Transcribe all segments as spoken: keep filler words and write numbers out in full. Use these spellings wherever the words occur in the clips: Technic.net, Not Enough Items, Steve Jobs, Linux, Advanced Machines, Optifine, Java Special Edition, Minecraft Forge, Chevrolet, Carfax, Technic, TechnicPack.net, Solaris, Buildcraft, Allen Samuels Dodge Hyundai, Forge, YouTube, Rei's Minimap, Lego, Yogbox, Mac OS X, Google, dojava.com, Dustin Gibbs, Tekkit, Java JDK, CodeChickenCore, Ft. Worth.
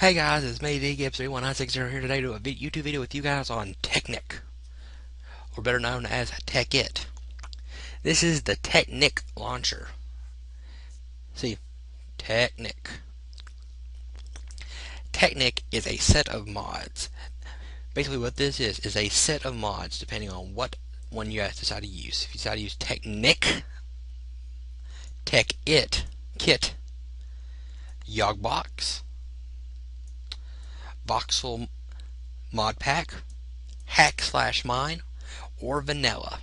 Hey guys, it's me D Gibbs three one nine six zero here today to do a YouTube video with you guys on Technic, or better known as Tekkit. This is the Technic launcher. See, Technic. Technic is a set of mods. Basically, what this is is a set of mods, depending on what one you guys decide to use. If you decide to use Technic, Tekkit, Kit, Yogbox, voxel mod pack, hack slash mine, or vanilla.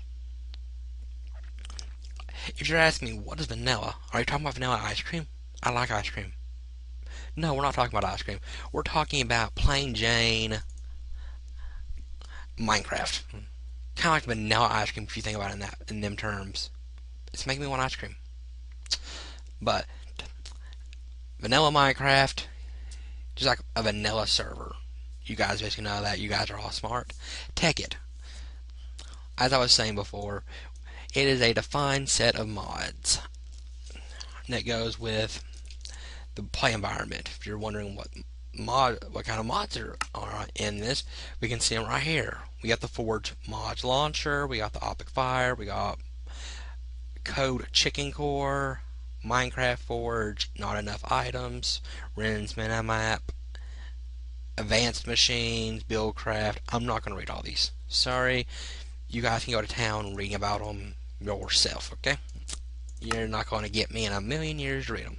If you're asking me what is vanilla, are you talking about vanilla ice cream? I like ice cream. No, we're not talking about ice cream. We're talking about plain Jane Minecraft. Kind of like vanilla ice cream if you think about it in that in them terms. It's making me want ice cream. But vanilla Minecraft, just like a vanilla server. You guys basically know that. You guys are all smart. Tekkit, as I was saying before, it is a defined set of mods that goes with the play environment. If you're wondering what mod, what kind of mods are, are in this, we can see them right here. We got the Forge mod launcher. We got the Optifine. We got CodeChickenCore, Minecraft Forge, Not Enough Items, Rei's Minimap, Advanced Machines, Buildcraft. I'm not going to read all these. Sorry. You guys can go to town reading about them yourself, okay? You're not going to get me in a million years to read them.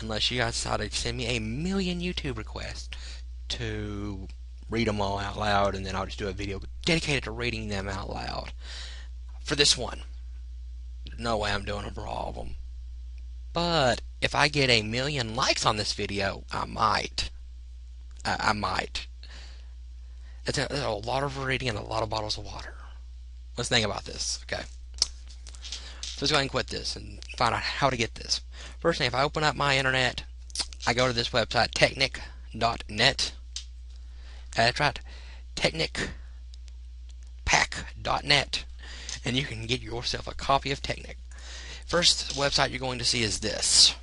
Unless you guys decide to send me a million YouTube requests to read them all out loud, and then I'll just do a video dedicated to reading them out loud. For this one, no way I'm doing them for all of them. But if I get a million likes on this video, I might. I, I might. It's a, it's a lot of reading and a lot of bottles of water. Let's think about this, okay? So let's go ahead and quit this and find out how to get this. First thing, if I open up my internet, I go to this website, Technic dot net. That's right, Technic Pack dot net, and you can get yourself a copy of Technic. First website you're going to see is this,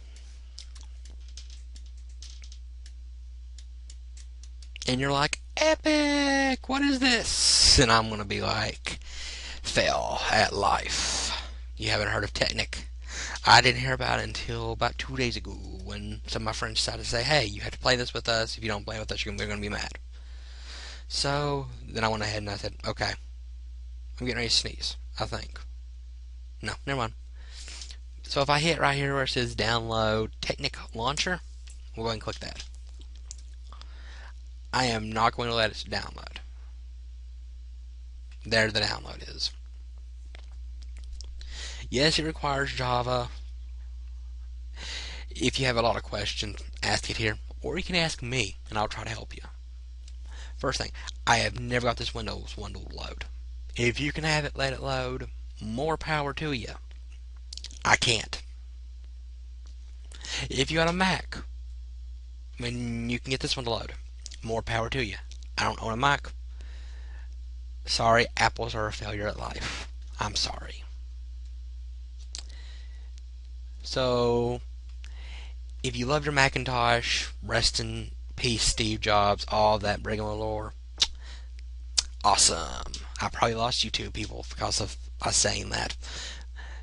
and you're like, epic, what is this? And I'm gonna be like, fail at life, you haven't heard of Technic. I didn't hear about it until about two days ago when some of my friends decided to say, hey, you have to play this with us. If you don't play with us, you're gonna be mad. So then I went ahead and I said, okay, I'm getting ready to sneeze, I think. No, never mind. So if I hit right here where it says download Technic launcher, we'll go ahead and click that. I am not going to let it download. There the download is. Yes, it requires Java. If you have a lot of questions, ask it here, or you can ask me and I'll try to help you. First thing, I have never got this Windows one to load. If you can have it, let it load. More power to you. I can't. If you got a Mac, I mean, you can get this one to load. More power to you. I don't own a Mac. Sorry, apples are a failure at life. I'm sorry. So, if you love your Macintosh, rest in peace, Steve Jobs, all that lore. Awesome. I probably lost you two people because of us saying that.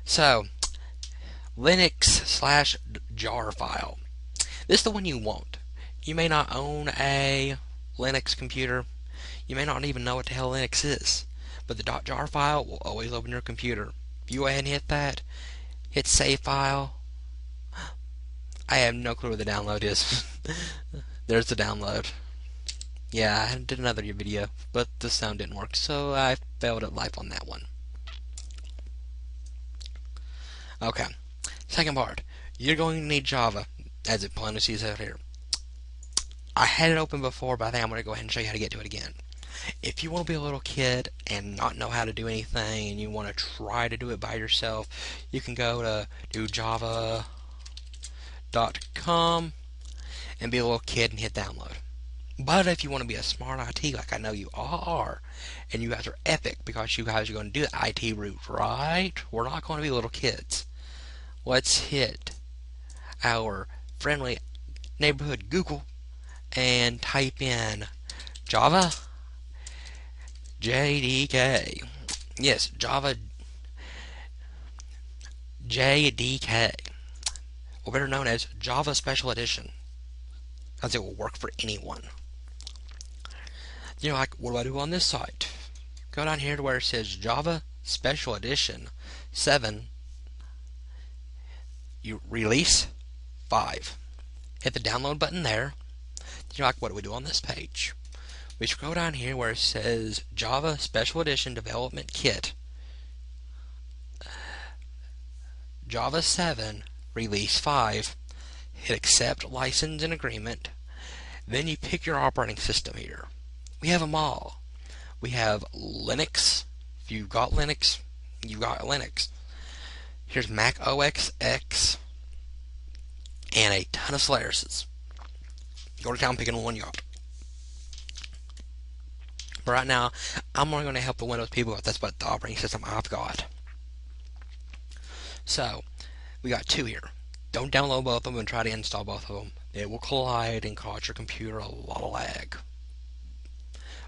So, Linux slash jar file. This is the one you want. You may not own a Linux computer. You may not even know what the hell Linux is. But the .jar file will always open your computer. If you go ahead and hit that, hit save file. I have no clue what the download is. There's the download. Yeah, I did another video, but the sound didn't work, so I failed at life on that one. Okay. Second part, you're going to need Java, as it plainly says out here. I had it open before, but I think I'm going to go ahead and show you how to get to it again. If you want to be a little kid and not know how to do anything, and you want to try to do it by yourself, you can go to dojava dot com and be a little kid and hit download. But if you want to be a smart I T, like I know you all are, and you guys are epic because you guys are going to do the I T route, right? We're not going to be little kids. Let's hit our friendly neighborhood Google and type in Java J D K. Yes, Java J D K, or better known as Java Special Edition, as it will work for anyone. You know, like, what do I do on this site? Go down here to where it says Java Special Edition seven, you release five. Hit the download button there. You know, like, what do we do on this page? We should go down here where it says Java Special Edition Development Kit, Java seven, Release five. Hit Accept License and Agreement. Then you pick your operating system here. We have them all. We have Linux. If you've got Linux, you got Linux. Here's Mac O S X, and a ton of Solarises. Go to town picking one you got. But right now, I'm only going to help the Windows people if that's what the operating system I've got. So, we got two here. Don't download both of them and try to install both of them. It will collide and cause your computer a lot of lag.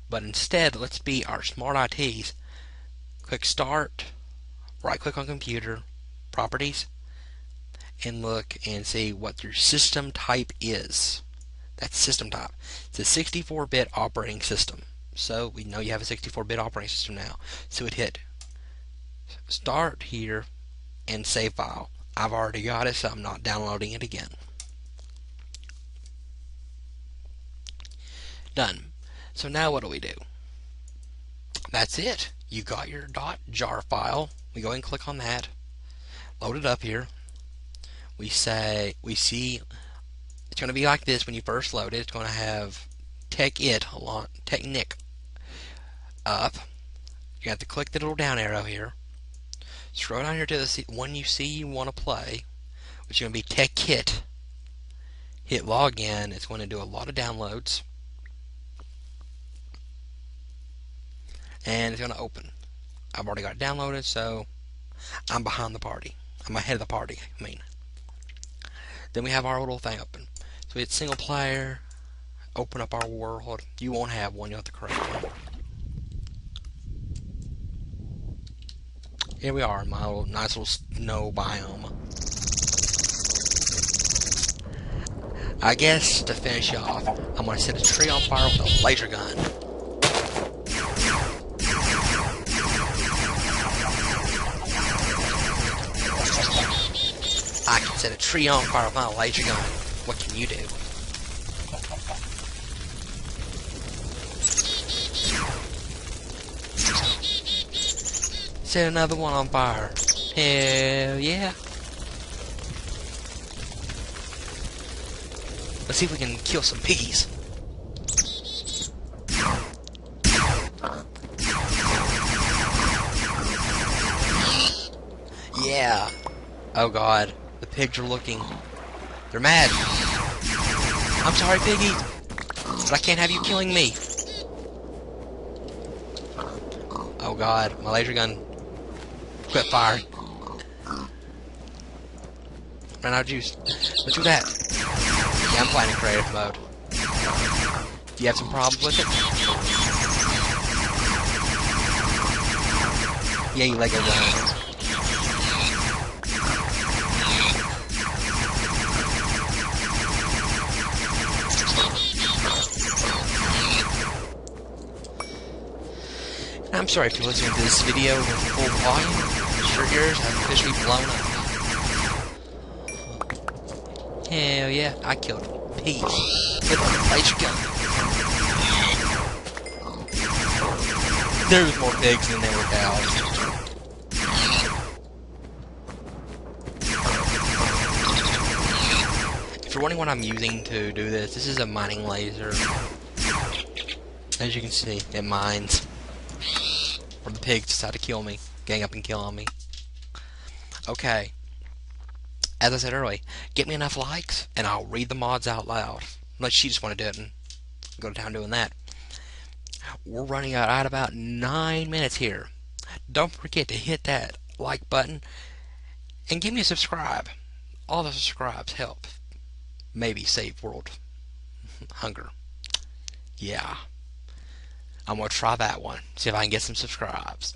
But instead, let's be our smart I Ts. Click Start, right click on Computer, Properties, and look and see what your system type is. That's system type. It's a sixty-four bit operating system. So we know you have a sixty-four bit operating system now. So it hit Start here and Save File. I've already got it, so I'm not downloading it again. Done. So now what do we do? That's it. You got your .jar file. We go ahead and click on that. Load it up here. We say, we see, it's going to be like this when you first load it. It's going to have Tekkit, Technic up. You have to click the little down arrow here. Scroll down here to the one you see you want to play, which is going to be Tekkit. Hit login. It's going to do a lot of downloads. And it's going to open. I've already got it downloaded, so I'm behind the party. I'm ahead of the party, I mean. Then we have our little thing open. So we hit single player, open up our world. You won't have one, you'll have to correct one. Here we are in my little, nice little snow biome. I guess to finish you off, I'm going to set a tree on fire with a laser gun. I can set a tree on fire with my laser gun. What can you do? Set another one on fire. Hell yeah. Let's see if we can kill some piggies. Yeah. Oh god. The pigs are looking. They're mad. I'm sorry, piggy. But I can't have you killing me. Oh god. My laser gun. Quit fire. Ran out of juice. Let's do that. Yeah, I'm playing in creative mode. Do you have some problems with it? Yeah, you Lego guy. I'm sorry if you're listening to this video with full volume. Your ears have officially blown up. Hell yeah, I killed Pete with a laser gun. There was more pigs than there were cows. If you're wondering what I'm using to do this, this is a mining laser. As you can see, it mines. Or the pigs decide to kill me, gang up and kill on me. Okay. As I said earlier, get me enough likes, and I'll read the mods out loud. Unless you just want to do it and go to town doing that. We're running out at about nine minutes here. Don't forget to hit that like button, and give me a subscribe. All the subscribes help. Maybe save world hunger. Yeah. I'm going to try that one. See if I can get some subscribes.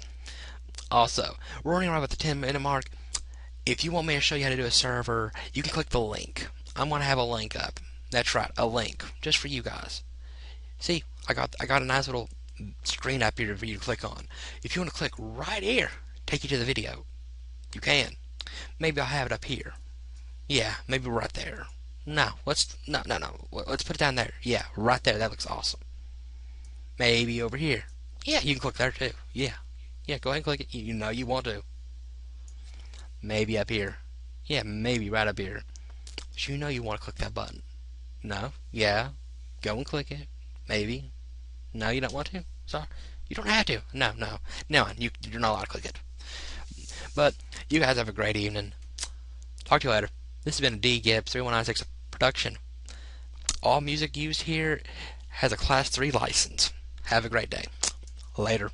Also, we're running around with the ten minute mark. If you want me to show you how to do a server, you can click the link. I'm going to have a link up. That's right, a link. Just for you guys. See, I got I got a nice little screen up here for you to click on. If you want to click right here, take you to the video. You can. Maybe I'll have it up here. Yeah, maybe right there. No, let's no no no. Let's put it down there. Yeah, right there. That looks awesome. Maybe over here. Yeah, you can click there too. Yeah, yeah. Go ahead and click it. You know you want to. Maybe up here. Yeah, maybe right up here. But you know you want to click that button. No. Yeah. Go and click it. Maybe. No, you don't want to. Sorry. You don't have to. No, no, no. You you're not allowed to click it. But you guys have a great evening. Talk to you later. This has been a D Gibbs three one nine six production. All music used here has a class three license. Have a great day. Later.